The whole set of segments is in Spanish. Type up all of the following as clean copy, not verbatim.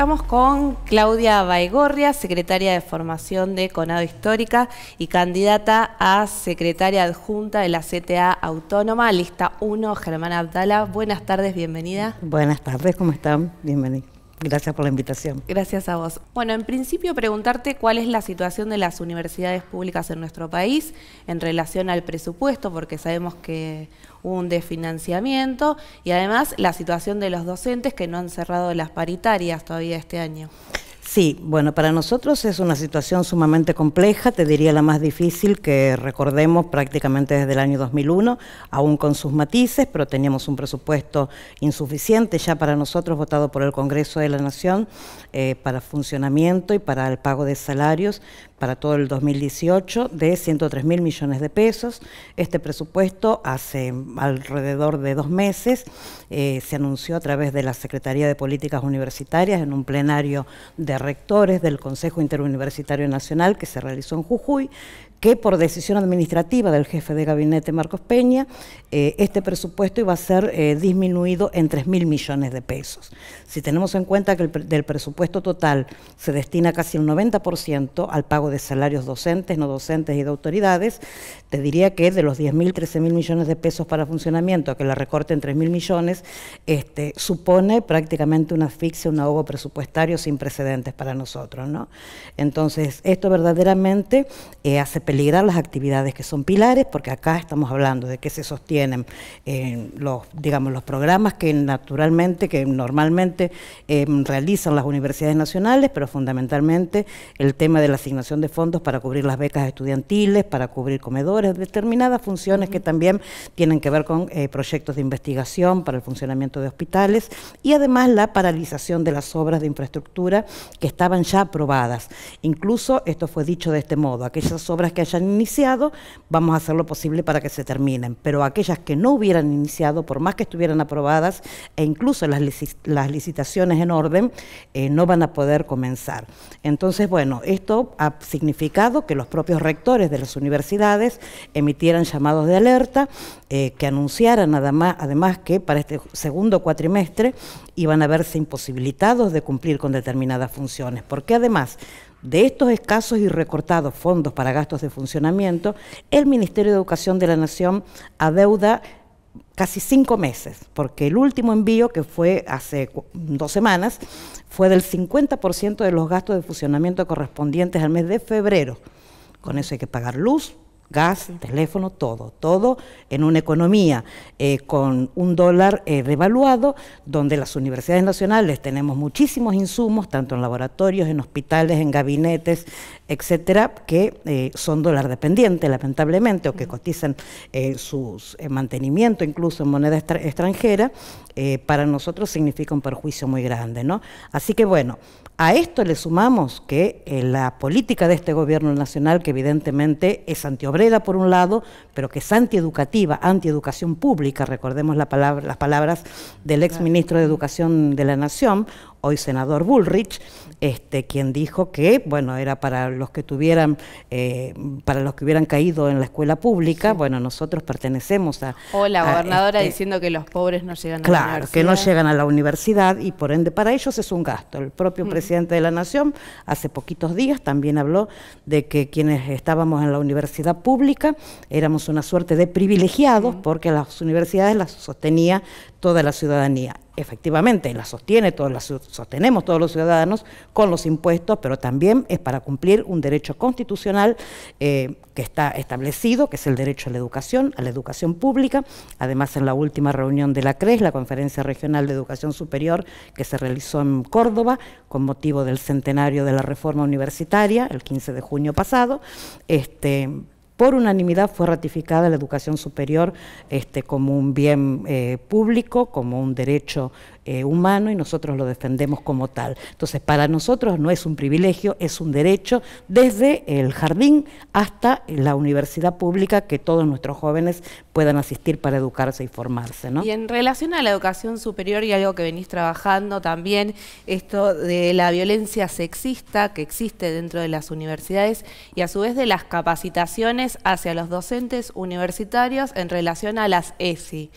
Estamos con Claudia Baigorria, secretaria de Formación de Conadu Histórica y candidata a secretaria adjunta de la CTA Autónoma, lista 1, Germán Abdala. Buenas tardes, bienvenida. Buenas tardes, ¿cómo están? Bienvenida. Gracias por la invitación. Gracias a vos. Bueno, en principio preguntarte cuál es la situación de las universidades públicas en nuestro país en relación al presupuesto, porque sabemos que hubo un desfinanciamiento, y además la situación de los docentes que no han cerrado las paritarias todavía este año. Sí, bueno, para nosotros es una situación sumamente compleja, te diría la más difícil que recordemos prácticamente desde el año 2001, aún con sus matices, pero teníamos un presupuesto insuficiente ya para nosotros, votado por el Congreso de la Nación, para funcionamiento y para el pago de salarios para todo el 2018 de 103.000 millones de pesos. Este presupuesto hace alrededor de 2 meses se anunció a través de la Secretaría de Políticas Universitarias en un plenario de rectores del Consejo Interuniversitario Nacional que se realizó en Jujuy, que por decisión administrativa del jefe de gabinete Marcos Peña, este presupuesto iba a ser disminuido en 3.000 millones de pesos. Si tenemos en cuenta que del presupuesto total se destina casi el 90% al pago de salarios docentes, no docentes y de autoridades, te diría que de los 10.000, 13.000 millones de pesos para funcionamiento, que la recorte en 3.000 millones, supone prácticamente una asfixia, un ahogo presupuestario sin precedentes para nosotros, ¿no? Entonces, esto verdaderamente hace peligrar las actividades que son pilares, porque acá estamos hablando de que se sostienen los programas que normalmente realizan las universidades nacionales, pero fundamentalmente el tema de la asignación de fondos para cubrir las becas estudiantiles, para cubrir comedores, determinadas funciones que también tienen que ver con proyectos de investigación para el funcionamiento de hospitales, y además la paralización de las obras de infraestructura que estaban ya aprobadas. Incluso esto fue dicho de este modo: aquellas obras que hayan iniciado, vamos a hacer lo posible para que se terminen, pero aquellas que no hubieran iniciado, por más que estuvieran aprobadas, e incluso las licitaciones en orden, no van a poder comenzar. Entonces, bueno, esto ha significado que los propios rectores de las universidades emitieran llamados de alerta, que anunciaran además que para este segundo cuatrimestre iban a verse imposibilitados de cumplir con determinadas funciones, porque además de estos escasos y recortados fondos para gastos de funcionamiento, el Ministerio de Educación de la Nación adeuda casi 5 meses, porque el último envío, que fue hace 2 semanas, fue del 50% de los gastos de funcionamiento correspondientes al mes de febrero. Con eso hay que pagar luz, gas, teléfono, todo en una economía con un dólar devaluado, donde las universidades nacionales tenemos muchísimos insumos, tanto en laboratorios, en hospitales, en gabinetes, etcétera, que son dólar dependientes, lamentablemente, o que cotizan sus mantenimiento incluso en moneda extranjera. Para nosotros significa un perjuicio muy grande, ¿no? Así que bueno, a esto le sumamos que la política de este gobierno nacional, que evidentemente es antiobrera por un lado, pero que es antieducativa, antieducación pública, recordemos las palabras del exministro de Educación de la Nación, hoy senador Bullrich, quien dijo que, bueno, era para los que tuvieran, para los que hubieran caído en la escuela pública. Sí. Bueno, nosotros pertenecemos a... O la gobernadora diciendo que los pobres no llegan a la universidad. Claro, que no llegan a la universidad y por ende para ellos es un gasto. El propio presidente de la Nación hace poquitos días también habló de que quienes estábamos en la universidad pública éramos una suerte de privilegiados porque las universidades las sostenía toda la ciudadanía. Efectivamente, la sostenemos todos los ciudadanos con los impuestos, pero también es para cumplir un derecho constitucional que está establecido, que es el derecho a la educación pública. Además, en la última reunión de la CRES, la Conferencia Regional de Educación Superior, que se realizó en Córdoba con motivo del centenario de la reforma universitaria, el 15 de junio pasado, por unanimidad fue ratificada la educación superior como un bien público, como un derecho humano, y nosotros lo defendemos como tal. Entonces, para nosotros no es un privilegio, es un derecho desde el jardín hasta la universidad pública, que todos nuestros jóvenes puedan asistir para educarse y formarse, ¿no? Y en relación a la educación superior, y algo que venís trabajando también, esto de la violencia sexista que existe dentro de las universidades y a su vez de las capacitaciones hacia los docentes universitarios en relación a las ESI.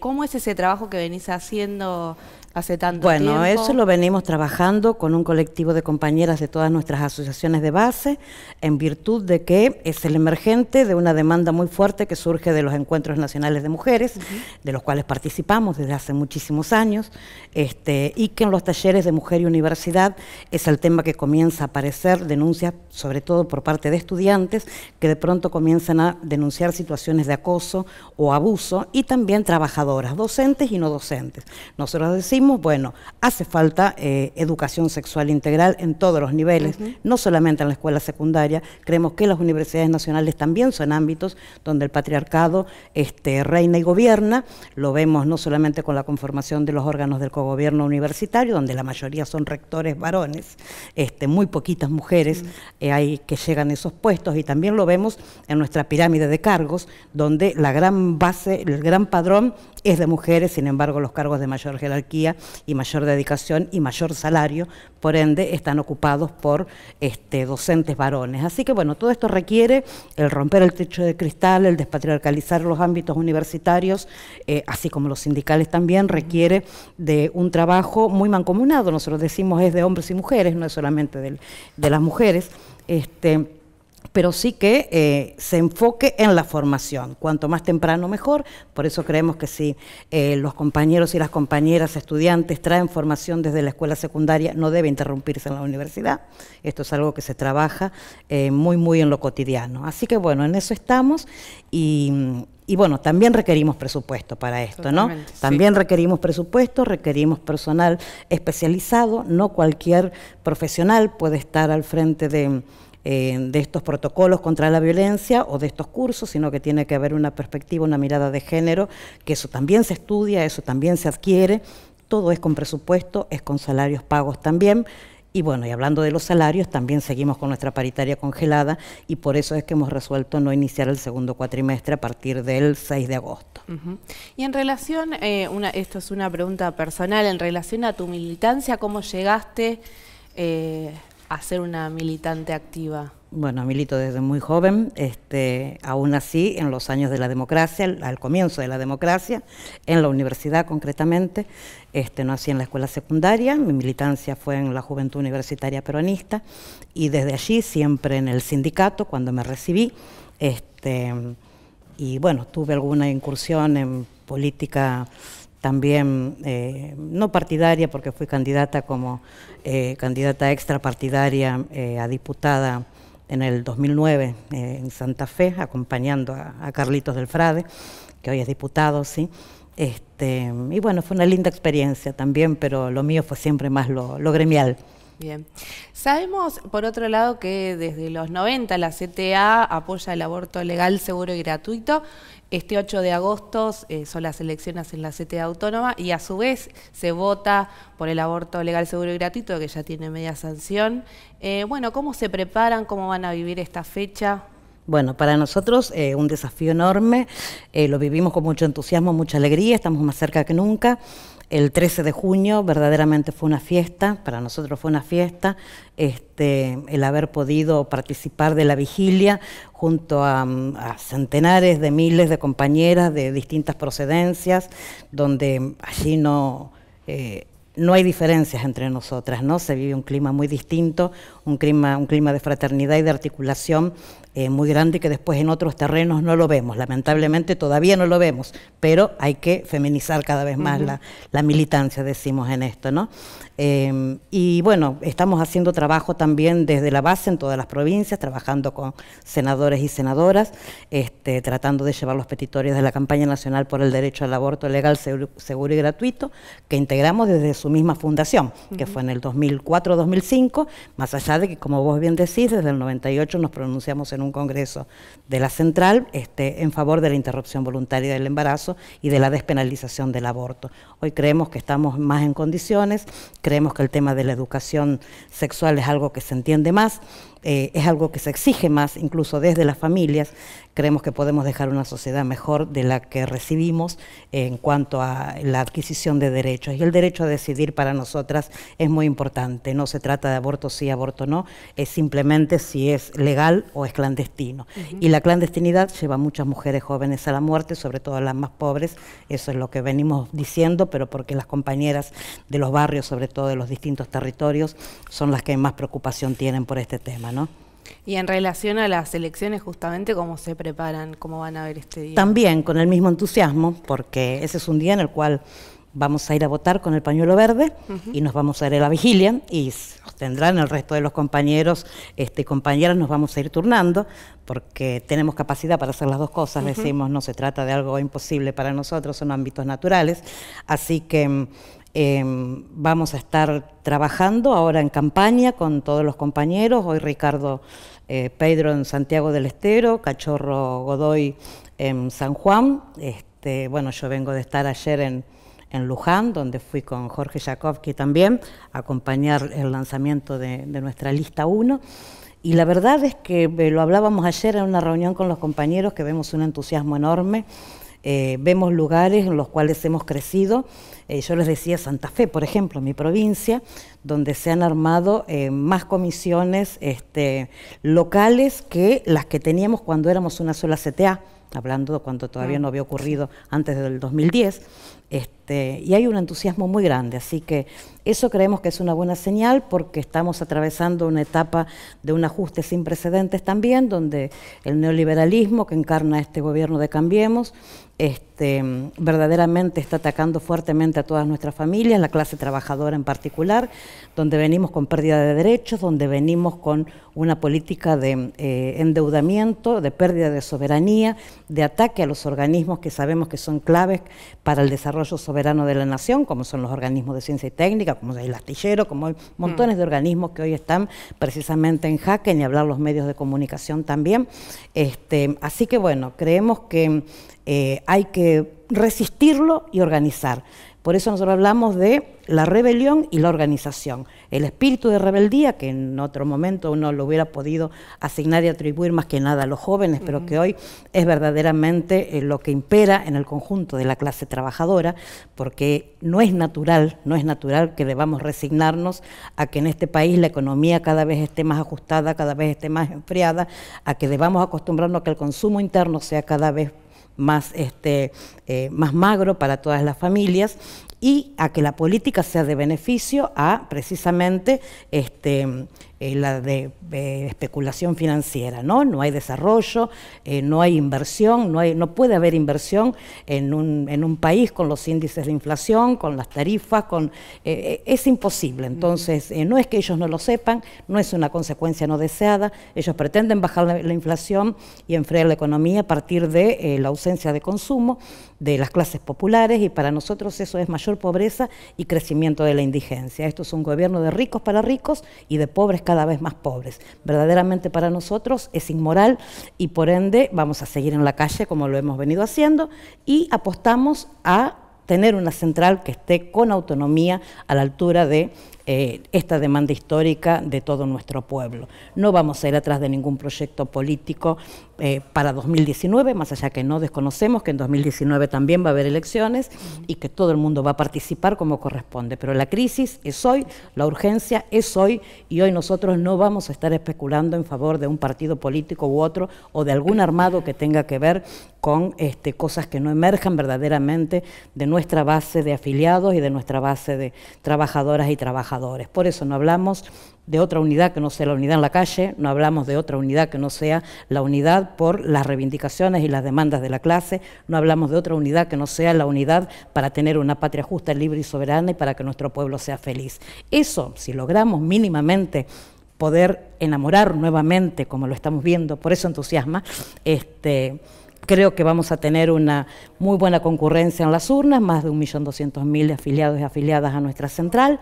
¿Cómo es ese trabajo que venís haciendo hace tanto tiempo? Bueno, eso lo venimos trabajando con un colectivo de compañeras de todas nuestras asociaciones de base, en virtud de que es el emergente de una demanda muy fuerte que surge de los encuentros nacionales de mujeres, de los cuales participamos desde hace muchísimos años, y que en los talleres de Mujer y Universidad es el tema que comienza a aparecer, denuncias sobre todo por parte de estudiantes, que de pronto comienzan a denunciar situaciones de acoso o abuso, y también trabajadoras, docentes y no docentes. Nosotros decimos, bueno, hace falta educación sexual integral en todos los niveles, no solamente en la escuela secundaria. Creemos que las universidades nacionales también son ámbitos donde el patriarcado reina y gobierna. Lo vemos no solamente con la conformación de los órganos del cogobierno universitario, donde la mayoría son rectores varones, muy poquitas mujeres hay que llegan a esos puestos, y también lo vemos en nuestra pirámide de cargos, donde la gran base, el gran padrón es de mujeres. Sin embargo, los cargos de mayor jerarquía y mayor dedicación y mayor salario, por ende, están ocupados por docentes varones. Así que bueno, todo esto requiere el romper el techo de cristal, el despatriarcalizar los ámbitos universitarios, así como los sindicales también, requiere de un trabajo muy mancomunado. Nosotros decimos es de hombres y mujeres, no es solamente de las mujeres, pero sí que se enfoque en la formación, cuanto más temprano mejor. Por eso creemos que si los compañeros y las compañeras estudiantes traen formación desde la escuela secundaria, no debe interrumpirse en la universidad. Esto es algo que se trabaja muy en lo cotidiano. Así que bueno, en eso estamos, y bueno, también requerimos presupuesto para esto, ¿no? También requerimos presupuesto, requerimos personal especializado. No cualquier profesional puede estar al frente de estos protocolos contra la violencia o de estos cursos, sino que tiene que haber una perspectiva, una mirada de género, que eso también se estudia, eso también se adquiere. Todo es con presupuesto, es con salarios pagos también. Y bueno, y hablando de los salarios, también seguimos con nuestra paritaria congelada, y por eso es que hemos resuelto no iniciar el segundo cuatrimestre a partir del 6 de agosto. Y en relación, esto es una pregunta personal, en relación a tu militancia, ¿cómo llegaste a ser una militante activa? Bueno, milito desde muy joven, aún así en los años de la democracia, al comienzo de la democracia, en la universidad concretamente, no así en la escuela secundaria. Mi militancia fue en la Juventud Universitaria Peronista, y desde allí siempre en el sindicato cuando me recibí, y bueno, tuve alguna incursión en política también no partidaria, porque fui candidata como extrapartidaria a diputada en el 2009 en Santa Fe, acompañando a Carlitos del Frade, que hoy es diputado, sí. Y bueno, fue una linda experiencia también, pero lo mío fue siempre más lo gremial. Bien. Sabemos, por otro lado, que desde los 90 la CTA apoya el aborto legal, seguro y gratuito. Este 8 de agosto son las elecciones en la CTA Autónoma, y a su vez se vota por el aborto legal, seguro y gratuito, que ya tiene media sanción. Bueno, ¿cómo se preparan? ¿Cómo van a vivir esta fecha? Bueno, para nosotros un desafío enorme. Lo vivimos con mucho entusiasmo, mucha alegría. Estamos más cerca que nunca. El 13 de junio verdaderamente fue una fiesta, para nosotros fue una fiesta, el haber podido participar de la vigilia junto a centenares de miles de compañeras de distintas procedencias, donde allí no hay diferencias entre nosotras, ¿no? Se vive un clima muy distinto, un clima de fraternidad y de articulación muy grande, que después en otros terrenos no lo vemos, lamentablemente todavía no lo vemos, pero hay que feminizar cada vez más la militancia, decimos en esto, ¿no? Y bueno, estamos haciendo trabajo también desde la base en todas las provincias, trabajando con senadores y senadoras, tratando de llevar los petitorios de la Campaña Nacional por el Derecho al Aborto Legal, Seguro y Gratuito, que integramos desde su misma fundación, que fue en el 2004-2005, más allá de que, como vos bien decís, desde el 98 nos pronunciamos en un congreso de la central en favor de la interrupción voluntaria del embarazo y de la despenalización del aborto. Hoy creemos que estamos más en condiciones, creemos que el tema de la educación sexual es algo que se entiende más, es algo que se exige más, incluso desde las familias. Creemos que podemos dejar una sociedad mejor de la que recibimos en cuanto a la adquisición de derechos. Y el derecho a decidir para nosotras es muy importante. No se trata de aborto sí, aborto no, es simplemente si es legal o es clandestino. Y la clandestinidad lleva a muchas mujeres jóvenes a la muerte, sobre todo a las más pobres. Eso es lo que venimos diciendo, pero porque las compañeras de los barrios, sobre todo de los distintos territorios, son las que más preocupación tienen por este tema, ¿no? Y en relación a las elecciones, justamente, ¿cómo se preparan? ¿Cómo van a ver este día? También con el mismo entusiasmo, porque ese es un día en el cual vamos a ir a votar con el pañuelo verde y nos vamos a ir a la vigilia y tendrán el resto de los compañeros y compañeras, nos vamos a ir turnando porque tenemos capacidad para hacer las dos cosas, decimos, no se trata de algo imposible para nosotros, son ámbitos naturales, así que vamos a estar trabajando ahora en campaña con todos los compañeros, hoy Ricardo Pedro en Santiago del Estero, Cachorro Godoy en San Juan, bueno, yo vengo de estar ayer en Luján, donde fui con Jorge Jakovcic también, a acompañar el lanzamiento de nuestra lista 1, y la verdad es que lo hablábamos ayer en una reunión con los compañeros, que vemos un entusiasmo enorme, vemos lugares en los cuales hemos crecido, yo les decía Santa Fe, por ejemplo, mi provincia, donde se han armado más comisiones locales que las que teníamos cuando éramos una sola CTA, hablando cuando todavía no había ocurrido antes del 2010, y hay un entusiasmo muy grande, así que eso creemos que es una buena señal porque estamos atravesando una etapa de un ajuste sin precedentes también, donde el neoliberalismo que encarna este gobierno de Cambiemos verdaderamente está atacando fuertemente a todas nuestras familias, la clase trabajadora en particular, donde venimos con pérdida de derechos, donde venimos con una política de endeudamiento, de pérdida de soberanía, de ataque a los organismos que sabemos que son claves para el desarrollo soberano de la nación, como son los organismos de ciencia y técnica, como el astillero, como montones de organismos que hoy están precisamente en jaque, ni hablar los medios de comunicación también. Así que bueno, creemos que hay que resistirlo y organizar. Por eso nosotros hablamos de la rebelión y la organización. El espíritu de rebeldía, que en otro momento uno lo hubiera podido asignar y atribuir más que nada a los jóvenes, pero que hoy es verdaderamente lo que impera en el conjunto de la clase trabajadora, porque no es natural que debamos resignarnos a que en este país la economía cada vez esté más ajustada, cada vez esté más enfriada, a que debamos acostumbrarnos a que el consumo interno sea cada vez más magro para todas las familias y a que la política sea de beneficio a precisamente la de especulación financiera, ¿no? No hay desarrollo, no hay inversión, no puede haber inversión en un país con los índices de inflación, con las tarifas, es imposible. Entonces, no es que ellos no lo sepan, no es una consecuencia no deseada, ellos pretenden bajar la inflación y enfriar la economía a partir de la ausencia de consumo de las clases populares y para nosotros eso es mayor pobreza y crecimiento de la indigencia. Esto es un gobierno de ricos para ricos y de pobres cada vez más pobres. Verdaderamente para nosotros es inmoral y por ende vamos a seguir en la calle como lo hemos venido haciendo y apostamos a tener una central que esté con autonomía a la altura de esta demanda histórica de todo nuestro pueblo. No vamos a ir atrás de ningún proyecto político para 2019, más allá que no desconocemos que en 2019 también va a haber elecciones y que todo el mundo va a participar como corresponde, pero la crisis es hoy, la urgencia es hoy y hoy nosotros no vamos a estar especulando en favor de un partido político u otro o de algún armado que tenga que ver con cosas que no emerjan verdaderamente de nuestra base de afiliados y de nuestra base de trabajadoras y trabajadores. Por eso no hablamos de otra unidad que no sea la unidad en la calle, no hablamos de otra unidad que no sea la unidad por las reivindicaciones y las demandas de la clase, no hablamos de otra unidad que no sea la unidad para tener una patria justa, libre y soberana y para que nuestro pueblo sea feliz. Eso, si logramos mínimamente poder enamorar nuevamente, como lo estamos viendo, por eso entusiasma, creo que vamos a tener una muy buena concurrencia en las urnas, más de 1.200.000 afiliados y afiliadas a nuestra central,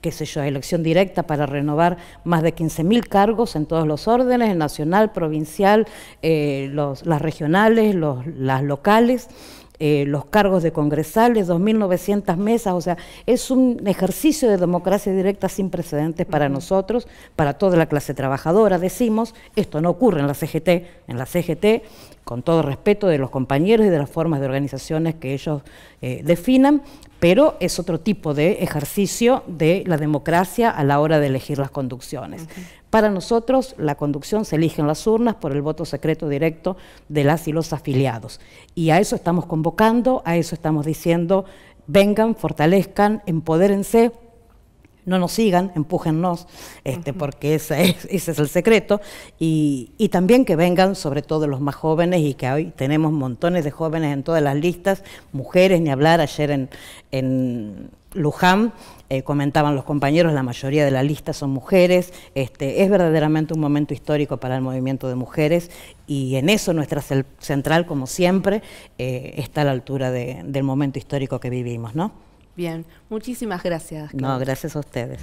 qué sé yo, elección directa para renovar más de 15.000 cargos en todos los órdenes, el nacional, provincial, las regionales, las locales, los cargos de congresales, 2.900 mesas, o sea, es un ejercicio de democracia directa sin precedentes para nosotros, para toda la clase trabajadora, decimos, esto no ocurre en la CGT, con todo respeto de los compañeros y de las formas de organizaciones que ellos definan, pero es otro tipo de ejercicio de la democracia a la hora de elegir las conducciones. Uh-huh. Para nosotros, la conducción se elige en las urnas por el voto secreto directo de las y los afiliados. Y a eso estamos convocando, a eso estamos diciendo, vengan, fortalezcan, empodérense, no nos sigan, empújennos, porque ese es el secreto, y también que vengan sobre todo los más jóvenes, y que hoy tenemos montones de jóvenes en todas las listas, mujeres, ni hablar, ayer en Luján comentaban los compañeros, la mayoría de la lista son mujeres, es verdaderamente un momento histórico para el movimiento de mujeres, y en eso nuestra central, como siempre, está a la altura del momento histórico que vivimos, ¿no? Bien, muchísimas gracias. No, gracias a ustedes.